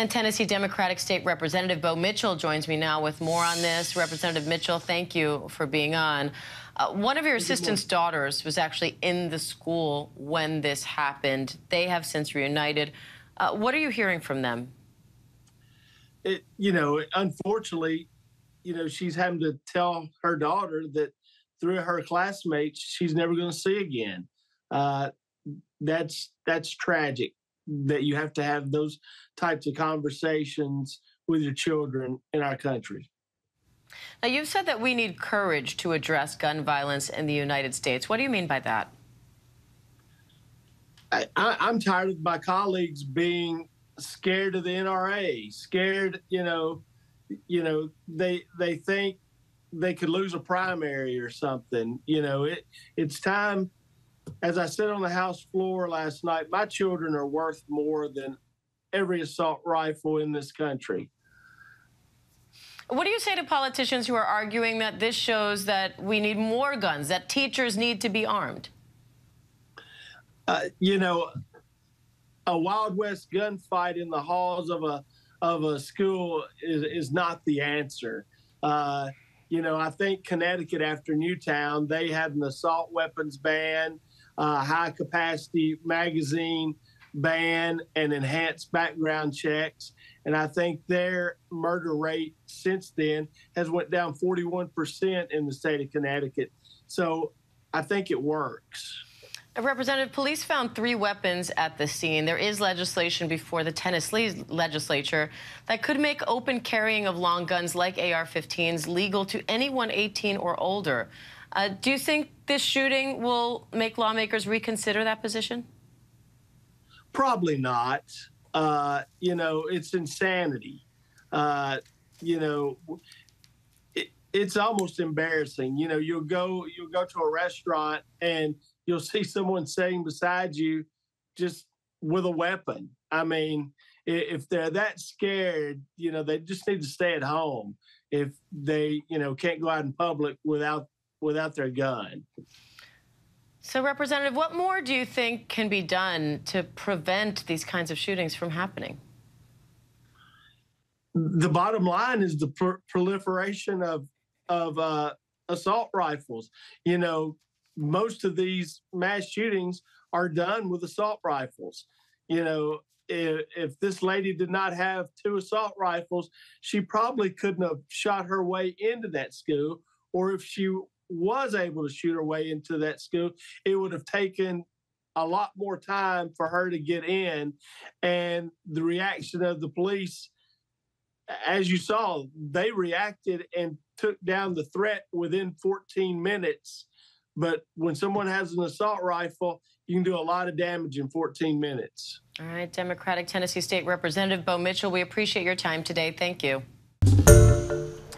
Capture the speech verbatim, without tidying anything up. And Tennessee Democratic State Representative Bo Mitchell joins me now with more on this. Representative Mitchell, thank you for being on. Uh, one of your assistant's daughters was actually in the school when this happened. They have since reunited. Uh, what are you hearing from them? It, you know, unfortunately, you know, she's having to tell her daughter that through her classmates, she's never going to see again. Uh, that's that's tragic that you have to have those types of conversations with your children in our country. Now, you've said that we need courage to address gun violence in the United States. What do you mean by that? I, I, I'm tired of my colleagues being scared of the N R A, scared, you know, you know, they they think they could lose a primary or something. You know, it it's time. As I said on the House floor last night, my children are worth more than every assault rifle in this country. What do you say to politicians who are arguing that this shows that we need more guns, that teachers need to be armed? Uh, you know, a Wild West gunfight in the halls of a of a school is, is not the answer. Uh, you know, I think Connecticut, after Newtown, they had an assault weapons ban, uh, high-capacity magazine ban, and enhanced background checks. And I think their murder rate since then has went down forty-one percent in the state of Connecticut. So I think it works. Representative, police found three weapons at the scene. There is legislation before the Tennessee legislature that could make open carrying of long guns like A R fifteens legal to anyone eighteen or older. Uh, do you think this shooting will make lawmakers reconsider that position? Probably not. Uh, you know, it's insanity. Uh, you know, it, it's almost embarrassing. You know, you'll go, you'll go to a restaurant and you'll see someone sitting beside you just with a weapon. I mean, if they're that scared, you know, they just need to stay at home if they, you know, can't go out in public without without their gun. So, Representative, what more do you think can be done to prevent these kinds of shootings from happening? The bottom line is the pr- proliferation of, of uh, assault rifles. You know, most of these mass shootings are done with assault rifles. You know, if, if this lady did not have two assault rifles, she probably couldn't have shot her way into that school. Or if she was able to shoot her way into that school, it would have taken a lot more time for her to get in. And the reaction of the police, as you saw, they reacted and took down the threat within fourteen minutes. But when someone has an assault rifle, you can do a lot of damage in fourteen minutes. All right, Democratic Tennessee State Representative Bo Mitchell, we appreciate your time today. Thank you.